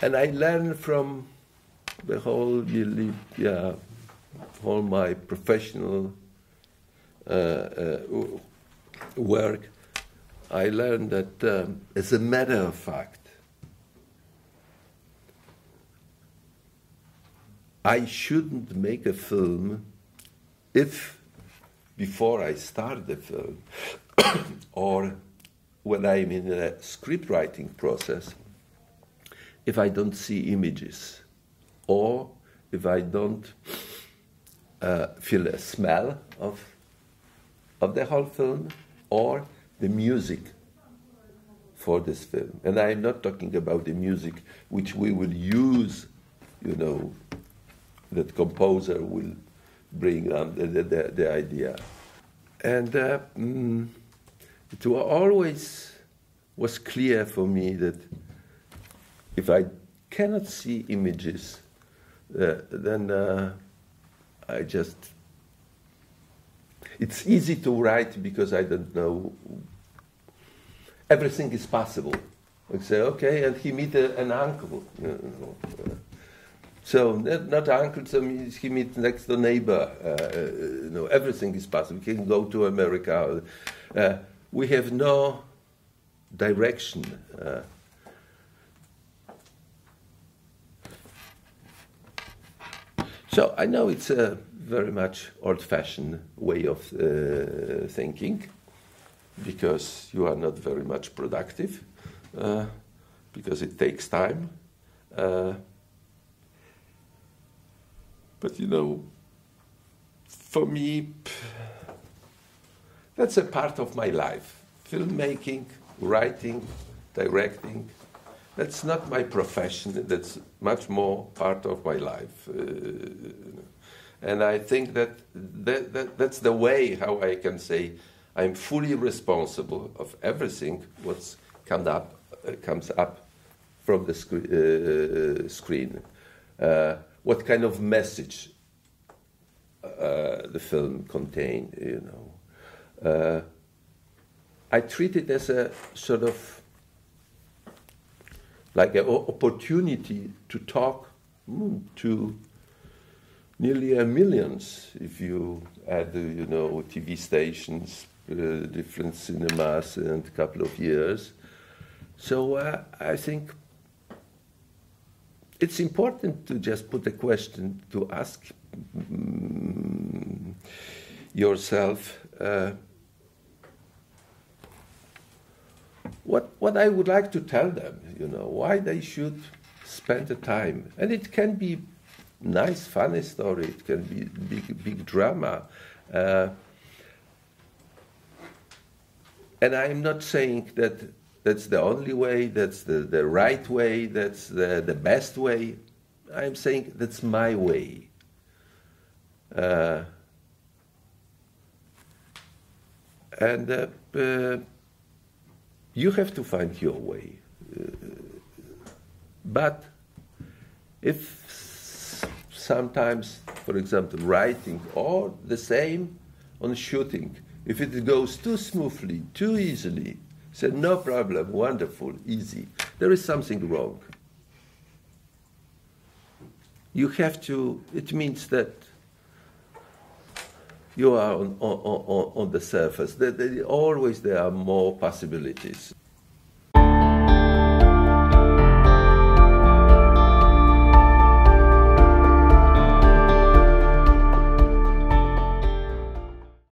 And I learned from the whole, all my professional work, I learned that as a matter of fact, I shouldn't make a film if, before I start the film, or when I'm in a script writing process, if I don't see images, or if I don't feel a smell of the whole film, or the music for this film. And I'm not talking about the music which we will use, you know, that composer will bring the idea. And it always was clear for me that if I cannot see images, then I just... It's easy to write because I don't know. Everything is possible. I say, okay, and he meet an uncle. So not uncle, so he meets next door neighbor. No, everything is possible. He can go to America. We have no direction. So I know it's a very much old-fashioned way of thinking, because you are not very much productive, because it takes time. But you know, for me, that's a part of my life. Filmmaking, writing, directing, that's not my profession, that's much more part of my life. And I think that's the way how I can say I'm fully responsible of everything what's comes up from the screen. What kind of message the film contained, you know. I treat it as a sort of like an opportunity to talk to nearly millions, if you add, you know, TV stations, different cinemas, and a couple of years. So I think it's important to just put a question to ask yourself what I would like to tell them, you know, why they should spend the time. And it can be nice, funny story. It can be big drama. And I'm not saying that that's the only way, that's the right way, that's the best way. I'm saying that's my way. And you have to find your way. But if sometimes, for example, writing, or the same on shooting, if it goes too smoothly, too easily, say, no problem, wonderful, easy, there is something wrong. You have to, it means that you are on the surface. Always there are more possibilities.